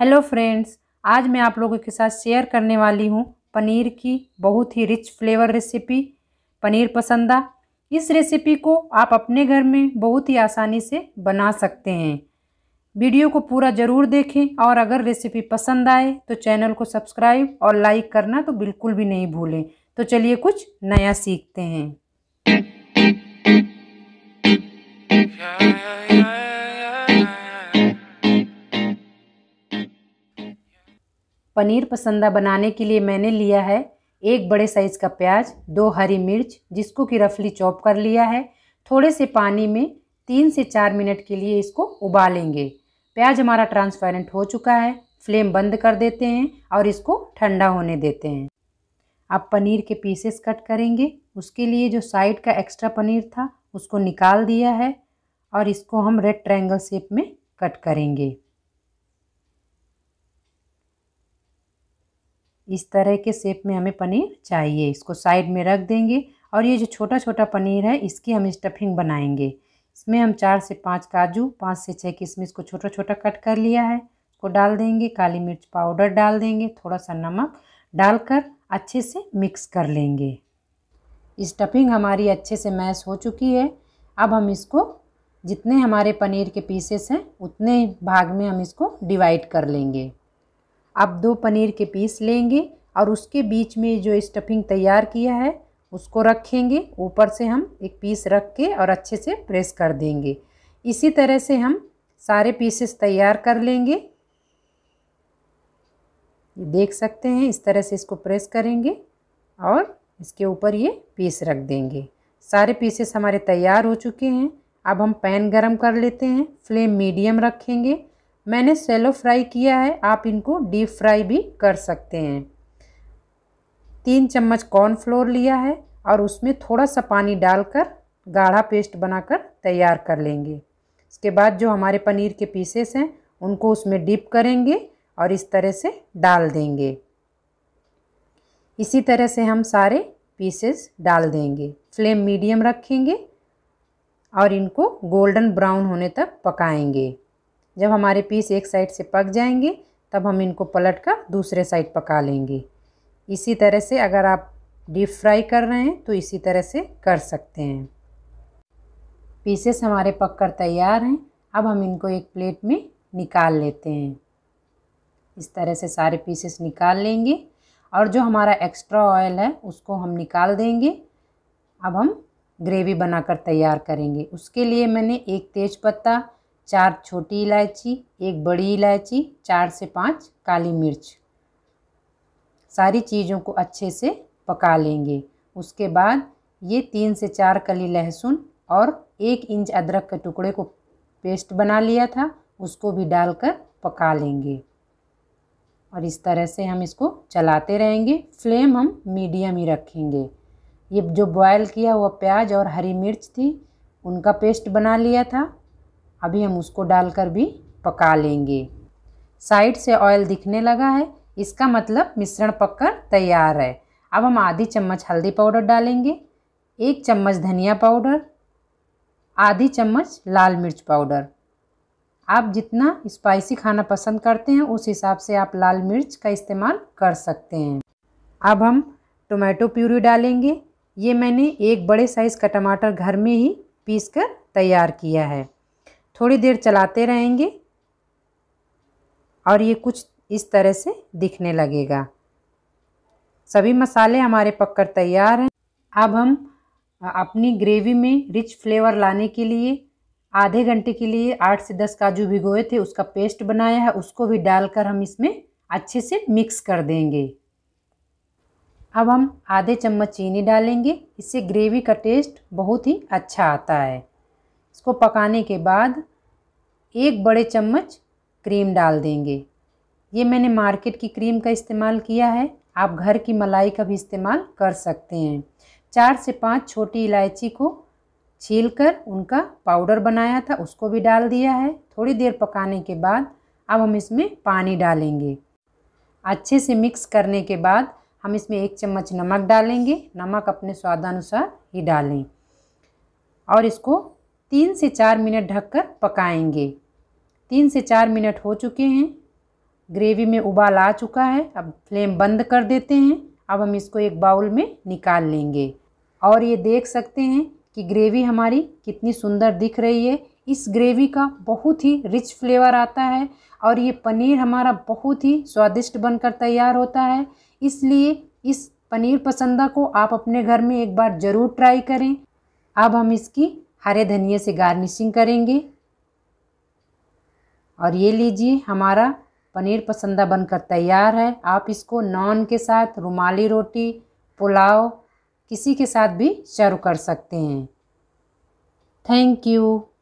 Hello friends, आज मैं आप लोगों के साथ शेयर करने वाली हूँ पनीर की बहुत ही rich flavour recipe paneer pasanda. इस रेसिपी को आप अपने घर में बहुत ही आसानी से बना सकते हैं। वीडियो को पूरा ज़रूर देखें और अगर रेसिपी पसंद आए तो चैनल को सब्सक्राइब और लाइक करना तो बिल्कुल भी नहीं भूलें। तो चलिए कुछ नया सीखते हैं। पनीर पसंदा बनाने के लिए मैंने लिया है एक बड़े साइज़ का प्याज, 2 हरी मिर्च जिसको कि रफली चॉप कर लिया है। थोड़े से पानी में 3 से 4 मिनट के लिए इसको उबालेंगे। प्याज हमारा ट्रांसपेरेंट हो चुका है। फ्लेम बंद कर देते हैं और इसको ठंडा होने देते हैं। अब पनीर के पीसेस कट करेंगे। उसके लिए जो साइड का एक्स्ट्रा पनीर था उसको निकाल दिया है और इसको हम रेड ट्रायंगल शेप में कट करेंगे। इस तरह के शेप में हमें पनीर चाहिए। इसको साइड में रख देंगे और ये जो छोटा छोटा पनीर है इसकी हम स्टफिंग बनाएंगे। इसमें हम 4 से 5 काजू, 5 से 6 किशमिश को छोटा छोटा कट कर लिया है, इसको डाल देंगे। काली मिर्च पाउडर डाल देंगे, थोड़ा सा नमक डालकर अच्छे से मिक्स कर लेंगे। स्टफिंग हमारी अच्छे से मैश हो चुकी है। अब हम इसको जितने हमारे पनीर के पीसेस हैं उतने भाग में हम इसको डिवाइड कर लेंगे। अब 2 पनीर के पीस लेंगे और उसके बीच में जो स्टफिंग तैयार किया है उसको रखेंगे। ऊपर से हम एक पीस रख के और अच्छे से प्रेस कर देंगे। इसी तरह से हम सारे पीसेस तैयार कर लेंगे। देख सकते हैं, इस तरह से इसको प्रेस करेंगे और इसके ऊपर ये पीस रख देंगे। सारे पीसेस हमारे तैयार हो चुके हैं। अब हम पैन गरम कर लेते हैं। फ्लेम मीडियम रखेंगे। मैंने शैलो फ्राई किया है, आप इनको डीप फ्राई भी कर सकते हैं। 3 चम्मच कॉर्नफ्लोर लिया है और उसमें थोड़ा सा पानी डालकर गाढ़ा पेस्ट बनाकर तैयार कर लेंगे। इसके बाद जो हमारे पनीर के पीसेस हैं उनको उसमें डीप करेंगे और इस तरह से डाल देंगे। इसी तरह से हम सारे पीसेस डाल देंगे। फ्लेम मीडियम रखेंगे और इनको गोल्डन ब्राउन होने तक पकाएंगे। जब हमारे पीस एक साइड से पक जाएंगे तब हम इनको पलटकर दूसरे साइड पका लेंगे। इसी तरह से अगर आप डीप फ्राई कर रहे हैं तो इसी तरह से कर सकते हैं। पीसेस हमारे पककर तैयार हैं। अब हम इनको एक प्लेट में निकाल लेते हैं। इस तरह से सारे पीसेस निकाल लेंगे और जो हमारा एक्स्ट्रा ऑयल है उसको हम निकाल देंगे। अब हम ग्रेवी बनाकर तैयार करेंगे। उसके लिए मैंने एक तेज़पत्ता, 4 छोटी इलायची, एक बड़ी इलायची, 4 से 5 काली मिर्च, सारी चीज़ों को अच्छे से पका लेंगे। उसके बाद ये 3 से 4 कली लहसुन और 1 इंच अदरक के टुकड़े को पेस्ट बना लिया था उसको भी डालकर पका लेंगे और इस तरह से हम इसको चलाते रहेंगे। फ्लेम हम मीडियम ही रखेंगे। ये जो बॉयल किया हुआ प्याज और हरी मिर्च थी उनका पेस्ट बना लिया था, अभी हम उसको डालकर भी पका लेंगे। साइड से ऑयल दिखने लगा है, इसका मतलब मिश्रण पककर तैयार है। अब हम आधी चम्मच हल्दी पाउडर डालेंगे, 1 चम्मच धनिया पाउडर, आधी चम्मच लाल मिर्च पाउडर। आप जितना स्पाइसी खाना पसंद करते हैं उस हिसाब से आप लाल मिर्च का इस्तेमाल कर सकते हैं। अब हम टोमेटो प्यूरी डालेंगे। ये मैंने एक बड़े साइज़ का टमाटर घर में ही पीस कर तैयार किया है। थोड़ी देर चलाते रहेंगे और ये कुछ इस तरह से दिखने लगेगा। सभी मसाले हमारे पककर तैयार हैं। अब हम अपनी ग्रेवी में रिच फ्लेवर लाने के लिए आधे घंटे के लिए 8 से 10 काजू भिगोए थे उसका पेस्ट बनाया है, उसको भी डालकर हम इसमें अच्छे से मिक्स कर देंगे। अब हम आधे चम्मच चीनी डालेंगे, इससे ग्रेवी का टेस्ट बहुत ही अच्छा आता है। इसको पकाने के बाद 1 बड़े चम्मच क्रीम डाल देंगे। ये मैंने मार्केट की क्रीम का इस्तेमाल किया है, आप घर की मलाई का भी इस्तेमाल कर सकते हैं। 4 से 5 छोटी इलायची को छीलकर उनका पाउडर बनाया था उसको भी डाल दिया है। थोड़ी देर पकाने के बाद अब हम इसमें पानी डालेंगे। अच्छे से मिक्स करने के बाद हम इसमें 1 चम्मच नमक डालेंगे। नमक अपने स्वादानुसार ही डालें और इसको 3 से 4 मिनट ढककर पकाएंगे। 3 से 4 मिनट हो चुके हैं। ग्रेवी में उबाल आ चुका है। अब फ्लेम बंद कर देते हैं। अब हम इसको एक बाउल में निकाल लेंगे और ये देख सकते हैं कि ग्रेवी हमारी कितनी सुंदर दिख रही है। इस ग्रेवी का बहुत ही रिच फ्लेवर आता है और ये पनीर हमारा बहुत ही स्वादिष्ट बनकर तैयार होता है। इसलिए इस पनीर पसंदा को आप अपने घर में एक बार ज़रूर ट्राई करें। अब हम इसकी हरे धनिए से गार्निशिंग करेंगे और ये लीजिए हमारा पनीर पसंदा बनकर तैयार है। आप इसको नान के साथ, रुमाली रोटी, पुलाव, किसी के साथ भी सर्व कर सकते हैं। Thank you.